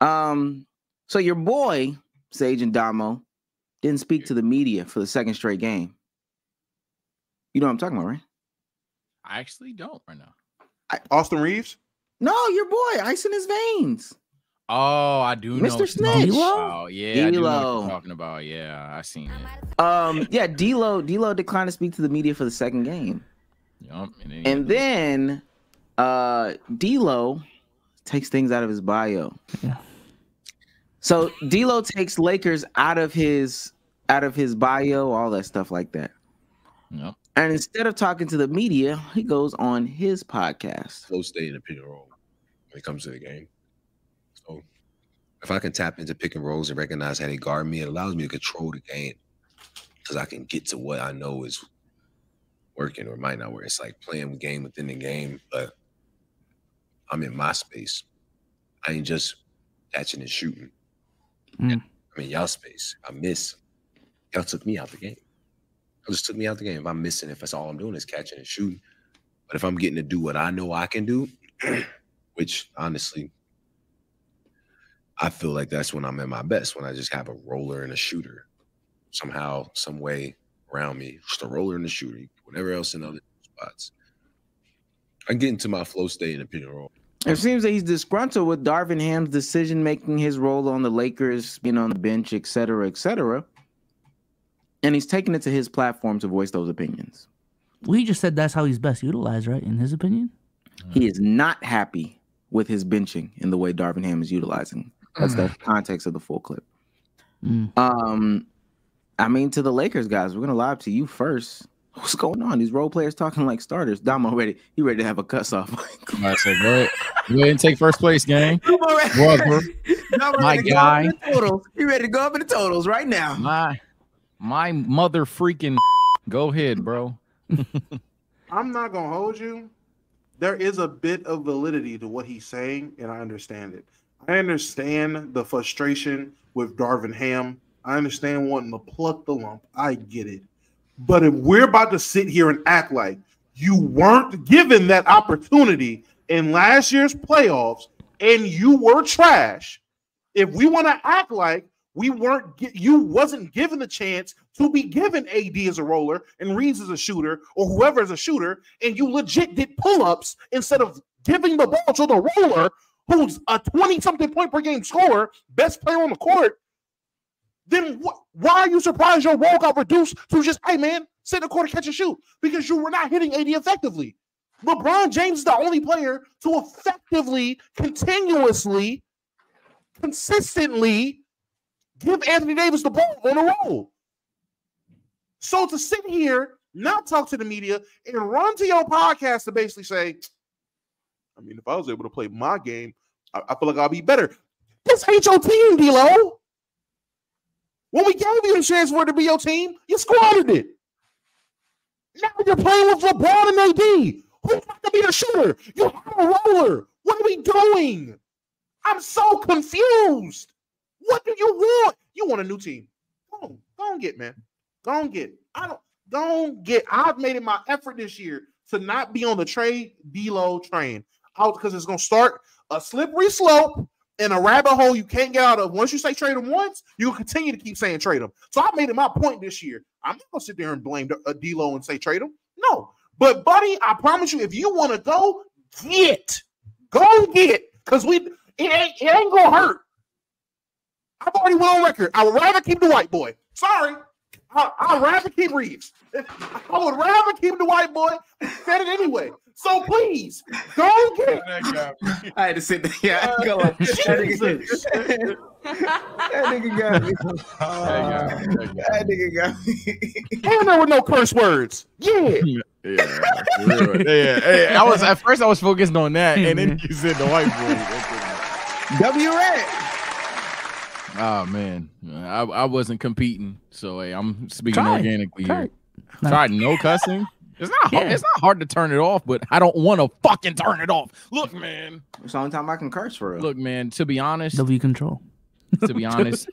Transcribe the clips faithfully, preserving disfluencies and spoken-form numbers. Um, so your boy, Sage and Damo, didn't speak to the media for the second straight game. You know what I'm talking about, right? I actually don't right now. I, Austin Reeves? No, your boy, ice in his veins. Oh, I do know. Mister Snitch. Oh, yeah. I do know what you're talking about. Yeah, I seen it. Um, yeah, D-Lo, D-Lo declined to speak to the media for the second game. Yep, and, and then uh, D-Lo takes things out of his bio. Yeah. So D-Lo takes Lakers out of his out of his bio, all that stuff like that. Yep. And instead of talking to the media, he goes on his podcast. He'll stay in the pick and roll when it comes to the game. So if I can tap into pick and rolls and recognize how they guard me, it allows me to control the game because I can get to what I know is working or might not work. It's like playing a game within the game, but I'm in my space. I ain't just catching and shooting. Mm. I'm in y'all space. I miss. Y'all took me out the game. Just took me out the game. If I'm missing, if that's all I'm doing is catching and shooting. But if I'm getting to do what I know I can do, which honestly, I feel like that's when I'm at my best, when I just have a roller and a shooter somehow, some way around me. Just a roller and a shooter, whatever else in other spots. I get into my flow state in the pick and roll. It seems that he's disgruntled with Darvin Ham's decision making, his role on the Lakers, being on the bench, et cetera, et cetera. And he's taking it to his platform to voice those opinions. We just said that's how he's best utilized, right? In his opinion, he is not happy with his benching and the way Darvin Ham is utilizing. That's the context of the full clip. Mm. Um, I mean, to the Lakers guys, we're gonna live to you first. What's going on? These role players talking like starters. Damo ready? You ready to have a cuss off? All right, so go ahead. Go ahead and take first place, gang. My guy, you ready to go up in the totals right now? My. My mother freaking go ahead, bro. I'm not going to hold you. There is a bit of validity to what he's saying, and I understand it. I understand the frustration with Darvin Ham. I understand wanting to pluck the lump. I get it. But if we're about to sit here and act like you weren't given that opportunity in last year's playoffs and you were trash, if we want to act like We weren't get, you wasn't given the chance to be given A D as a roller and Reeves as a shooter or whoever is a shooter, and you legit did pull-ups instead of giving the ball to the roller who's a twenty-something point per game scorer, best player on the court, then wh why are you surprised your role got reduced to just, hey, man, sit in the court and catch and shoot? Because you were not hitting A D effectively. LeBron James is the only player to effectively, continuously, consistently give Anthony Davis the ball on a roll. So to sit here, not talk to the media, and run to your podcast to basically say, I mean, if I was able to play my game, I, I feel like I'll be better. This ain't your team, D-Lo. When we gave you a chance for it to be your team, you squandered it. Now you're playing with LeBron and A D. Who's not going to be the shooter? You have a roller. What are we doing? I'm so confused. What do you want? You want a new team. Go on, go on get, man. Go on get. I don't go on get. I've made it my effort this year to not be on the trade D-Lo train. Out because it's gonna start a slippery slope and a rabbit hole you can't get out of. Once you say trade them once, you'll continue to keep saying trade them. So I made it my point this year. I'm not gonna sit there and blame D-Lo and say trade them. No, but buddy, I promise you, if you want to go get, go get, because we it ain't it ain't gonna hurt. I've already went on record. I would rather keep the white boy. Sorry. I, I'd rather keep Reeves. I would rather keep the white boy. Said it anyway. So please, go get it. I had to sit there. Yeah, uh, go on. That nigga got me. That nigga got me. And there were no curse words. Yeah. Yeah. Yeah. Yeah. I was, at first, I was focused on that, and then you said the white boy. W Red. Oh man, I, I wasn't competing, so hey, I'm speaking Try. organically Try. here. No. Tried no cussing. It's not yeah. hard, it's not hard to turn it off, but I don't want to fucking turn it off. Look, man, it's the only time I can curse for real. Look, man, to be honest, W control. To be honest,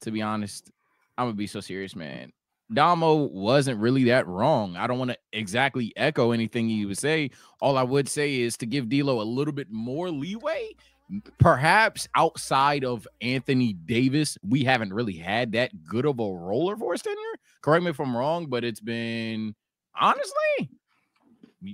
to be honest, I'm gonna be so serious, man. Damo wasn't really that wrong. I don't want to exactly echo anything he would say. All I would say is to give D-Lo a little bit more leeway perhaps outside of Anthony Davis, we haven't really had that good of a roller for his tenure. Correct me if I'm wrong, but it's been honestly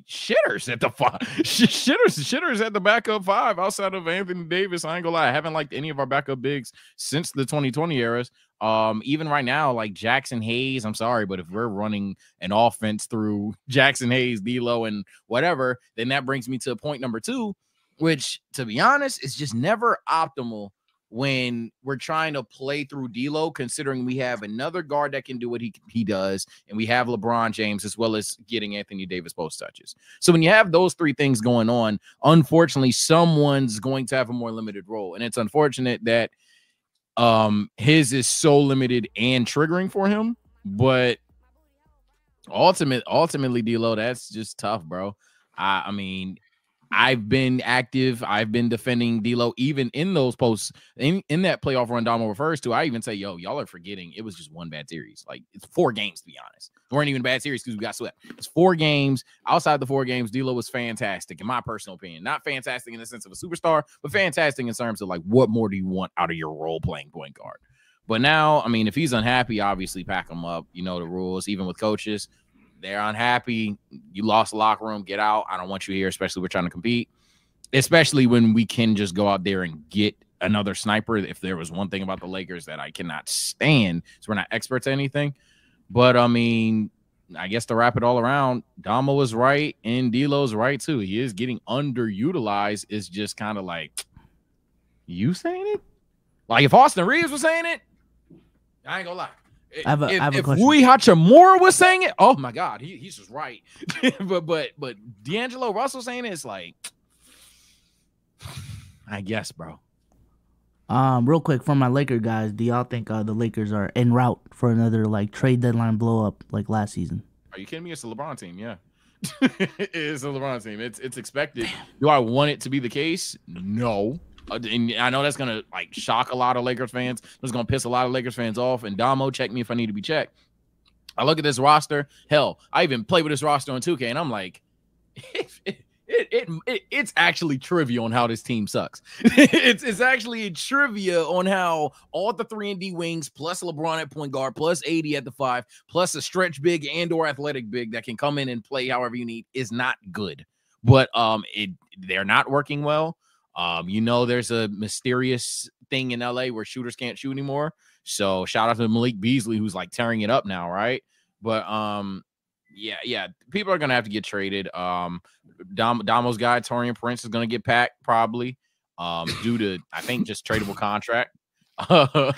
shitters at the five. Shitters, shitters at the backup five outside of Anthony Davis. I ain't gonna lie, I haven't liked any of our backup bigs since the twenty twenty eras. Um, even right now, like Jackson Hayes, I'm sorry, but if we're running an offense through Jackson Hayes, D'Lo, and whatever, then that brings me to point number two, which, to be honest, is just never optimal when we're trying to play through D'Lo, considering we have another guard that can do what he, he does, and we have LeBron James as well as getting Anthony Davis post touches. So when you have those three things going on, unfortunately, someone's going to have a more limited role, and it's unfortunate that um, his is so limited and triggering for him, but ultimate, ultimately, D'Lo, that's just tough, bro. I, I mean... I've been active. I've been defending D'Lo even in those posts, in, in that playoff run Damo refers to. I even say, yo, y'all are forgetting it was just one bad series. Like, it's four games, to be honest. It weren't even a bad series because we got swept. It's four games. Outside the four games, D'Lo was fantastic, in my personal opinion. Not fantastic in the sense of a superstar, but fantastic in terms of, like, what more do you want out of your role-playing point guard? But now, I mean, if he's unhappy, obviously pack him up. You know the rules, even with coaches. They're unhappy. You lost the locker room. Get out. I don't want you here, especially we're trying to compete, especially when we can just go out there and get another sniper. If there was one thing about the Lakers that I cannot stand, so we're not experts at anything. But, I mean, I guess to wrap it all around, Damo is right, and D'Lo's right, too. He is getting underutilized. It's just kind of like, you saying it? Like, if Austin Reeves was saying it, I ain't gonna lie. I have a, if, I have a if Rui Hachimura was saying it, oh my God, he, he's just right. but but but D'Angelo Russell saying it, it's like, I guess, bro. Um, real quick for my Laker guys, do y'all think uh, the Lakers are en route for another like trade deadline blow up like last season? Are you kidding me? It's the LeBron team, yeah. It's the LeBron team. It's it's expected. Damn. Do I want it to be the case? No. And I know that's gonna like shock a lot of Lakers fans. It's gonna piss a lot of Lakers fans off. And Damo, check me if I need to be checked. I look at this roster. Hell, I even play with this roster on two K, and I'm like, it, it, it, it it's actually trivia on how this team sucks. it's it's actually a trivia on how all the three and D wings, plus LeBron at point guard, plus A D at the five, plus a stretch big and or athletic big that can come in and play however you need, is not good. But um, it they're not working well. Um, you know, there's a mysterious thing in L A where shooters can't shoot anymore. So shout out to Malik Beasley, who's like tearing it up now, right? But um, yeah, yeah, people are gonna have to get traded. Um, Dom, Damo's guy, Taurean Prince, is gonna get packed probably, um, due to I think just tradable contract. Uh,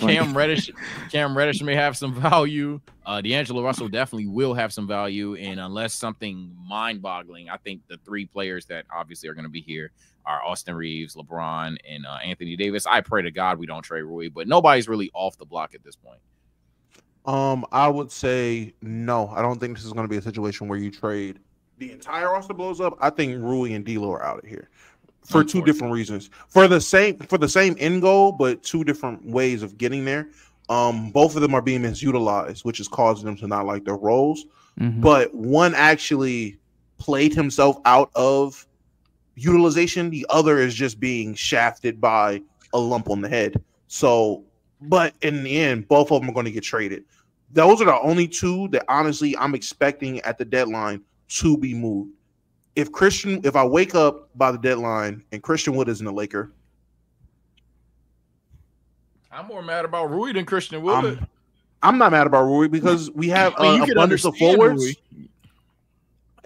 Cam Reddish, Cam Reddish may have some value. Uh, D'Angelo Russell definitely will have some value, and unless something mind-boggling, I think the three players that obviously are going to be here are Austin Reeves, LeBron, and uh, Anthony Davis. I pray to God we don't trade Rui, but nobody's really off the block at this point. Um, I would say no. I don't think this is going to be a situation where you trade the entire roster blows up. I think Rui and D'Lo are out of here. For two different reasons, for the same for the same end goal, but two different ways of getting there. Um, both of them are being misutilized, which is causing them to not like their roles. Mm-hmm. But one actually played himself out of utilization. The other is just being shafted by a lump on the head. So, but in the end, both of them are going to get traded. Those are the only two that honestly I'm expecting at the deadline to be moved. If Christian, if I wake up by the deadline and Christian Wood isn't a Laker, I'm more mad about Rui than Christian Wood. I'm, I'm not mad about Rui because we have I mean, an abundance of forwards. Rui.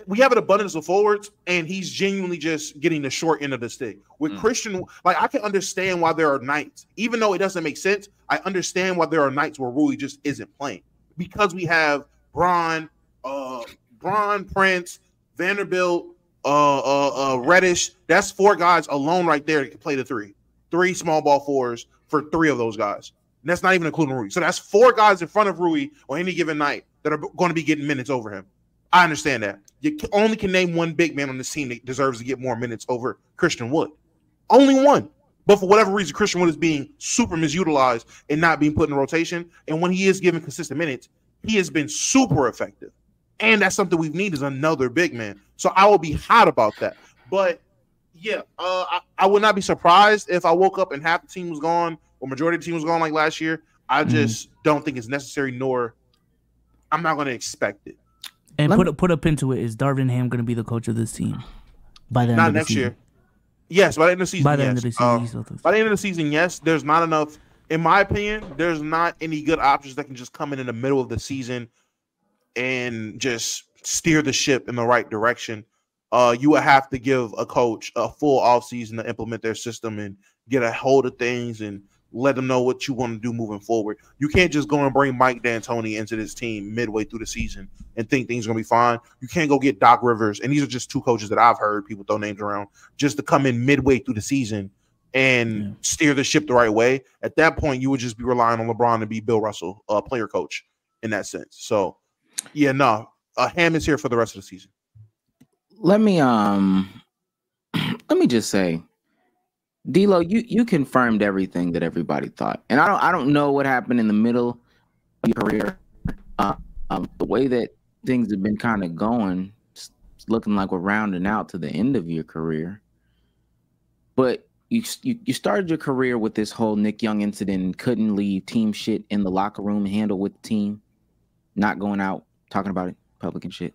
We have an abundance of forwards, and he's genuinely just getting the short end of the stick. With mm. Christian, like I can understand why there are nights, even though it doesn't make sense. I understand why there are nights where Rui just isn't playing because we have Bron, uh, Bron Prince, Vanderbilt. Uh, uh, uh, Reddish. That's four guys alone right there that can play the three, three small ball fours for three of those guys. And that's not even including Rui. So that's four guys in front of Rui on any given night that are going to be getting minutes over him. I understand that. You only can name one big man on this team that deserves to get more minutes over Christian Wood. Only one. But for whatever reason, Christian Wood is being super misutilized and not being put in rotation. And when he is given consistent minutes, he has been super effective. And that's something we need is another big man. So I will be hot about that. But yeah, uh, I, I would not be surprised if I woke up and half the team was gone or majority of the team was gone like last year. I just mm-hmm. don't think it's necessary, nor I'm not going to expect it. And Let put me, put a pin to it. Is Darvin Ham going to be the coach of this team by the not end of next the season? year? Yes, by the end of the season. By the yes. end of the season, uh, he's with us. By the end of the season, yes. There's not enough, in my opinion. There's not any good options that can just come in in the middle of the season and just steer the ship in the right direction. Uh, you would have to give a coach a full offseason to implement their system and get a hold of things and let them know what you want to do moving forward. You can't just go and bring Mike D'Antoni into this team midway through the season and think things are going to be fine. You can't go get Doc Rivers, and these are just two coaches that I've heard people throw names around, just to come in midway through the season and yeah. steer the ship the right way. At that point, you would just be relying on LeBron to be Bill Russell, a uh, player coach in that sense. So, yeah, no, uh, Ham is here for the rest of the season. Let me um, let me just say, D-Lo, you you confirmed everything that everybody thought, and I don't I don't know what happened in the middle of your career. Uh, um, the way that things have been kind of going, it's looking like we're rounding out to the end of your career. But you, you you started your career with this whole Nick Young incident and couldn't leave team shit in the locker room, handle with the team, not going out talking about it, public and shit.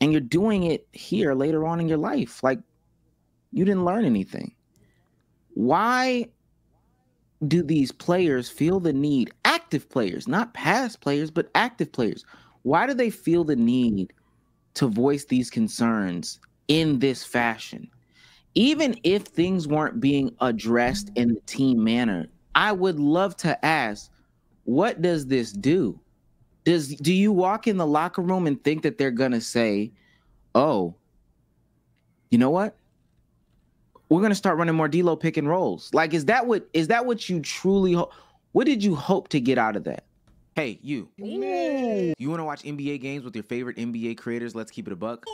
And you're doing it here later on in your life. Like, you didn't learn anything. Why do these players feel the need, active players, not past players, but active players, why do they feel the need to voice these concerns in this fashion? Even if things weren't being addressed in the team manner, I would love to ask, what does this do? Does, do you walk in the locker room and think that they're going to say, oh, you know what? We're going to start running more D-Lo pick and rolls. Like, is that what is that what you truly hope? What did you hope to get out of that? Hey, you. Ooh. You want to watch N B A games with your favorite N B A creators? Let's keep it a buck.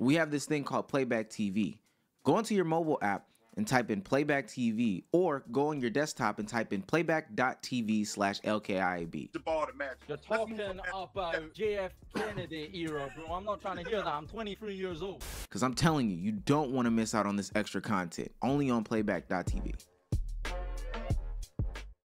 We have this thing called Playback T V. Go into your mobile app and type in Playback T V, or go on your desktop and type in playback dot T V slash L K I A B. You're talking about J F Kennedy era, bro. I'm not trying to hear that. I'm twenty-three years old. Because I'm telling you, you don't want to miss out on this extra content, only on playback dot T V.